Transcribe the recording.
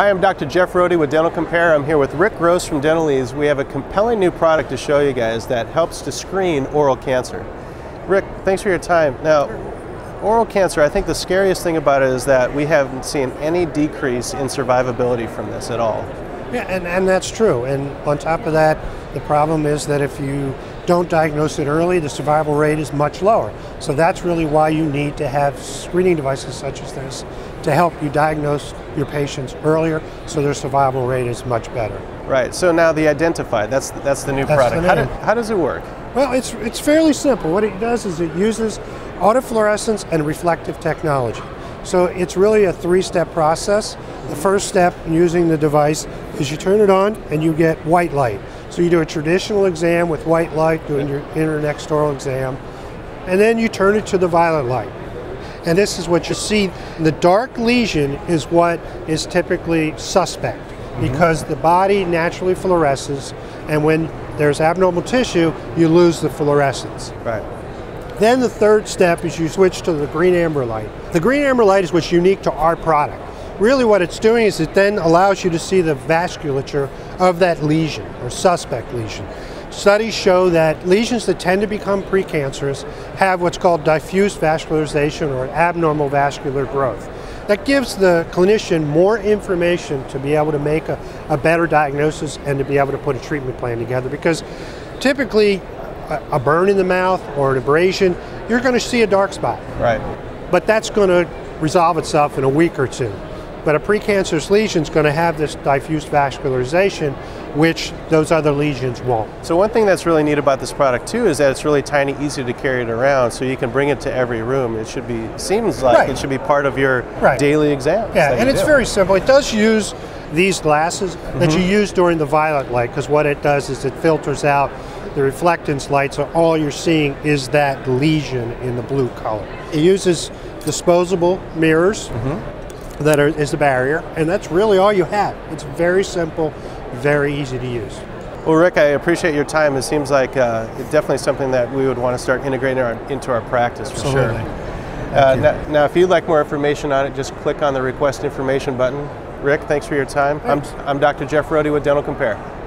Hi, I'm Dr. Jeff Rohde with Dental Compare. I'm here with Rick Gross from DentalEZ. We have a compelling new product to show you guys that helps to screen oral cancer. Rick, thanks for your time. Now, oral cancer, I think the scariest thing about it is that we haven't seen any decrease in survivability from this at all. Yeah, and that's true. And on top of that, the problem is that if you don't diagnose it early, the survival rate is much lower. So that's really why you need to have screening devices such as this to help you diagnose your patients earlier so their survival rate is much better. Right, so now the Identafi, that's the new product. How does it work? Well, it's fairly simple. What it does is it uses autofluorescence and reflective technology. So it's really a three-step process. The first step in using the device is you turn it on and you get white light. So you do a traditional exam with white light, doing your internextoral exam, and then you turn it to the violet light. And this is what you see. The dark lesion is what is typically suspect because the body naturally fluoresces, and when there's abnormal tissue, you lose the fluorescence. Right. Then the third step is you switch to the green amber light. The green amber light is what's unique to our product. Really what it's doing is it then allows you to see the vasculature of that lesion or suspect lesion. Studies show that lesions that tend to become precancerous have what's called diffuse vascularization or abnormal vascular growth. That gives the clinician more information to be able to make a better diagnosis and to be able to put a treatment plan together, because typically a burn in the mouth or an abrasion, you're going to see a dark spot. Right. But that's going to resolve itself in a week or two. But a precancerous lesion is going to have this diffuse vascularization, which those other lesions won't. So one thing that's really neat about this product too is that it's really tiny, easy to carry it around, so you can bring it to every room. It should be, seems like it should be part of your daily exam. Yeah, and it's very simple. It does use these glasses that you use during the violet light, because what it does is it filters out the reflectance light, so all you're seeing is that lesion in the blue color. It uses disposable mirrors. That is the barrier, and that's really all you have. It's very simple, very easy to use. Well, Rick, I appreciate your time. It seems like it's definitely something that we would want to start integrating into our practice. Absolutely. For sure. Now, if you'd like more information on it, just click on the Request Information button. Rick, thanks for your time. Thanks. I'm Dr. Jeff Rohde with Dental Compare.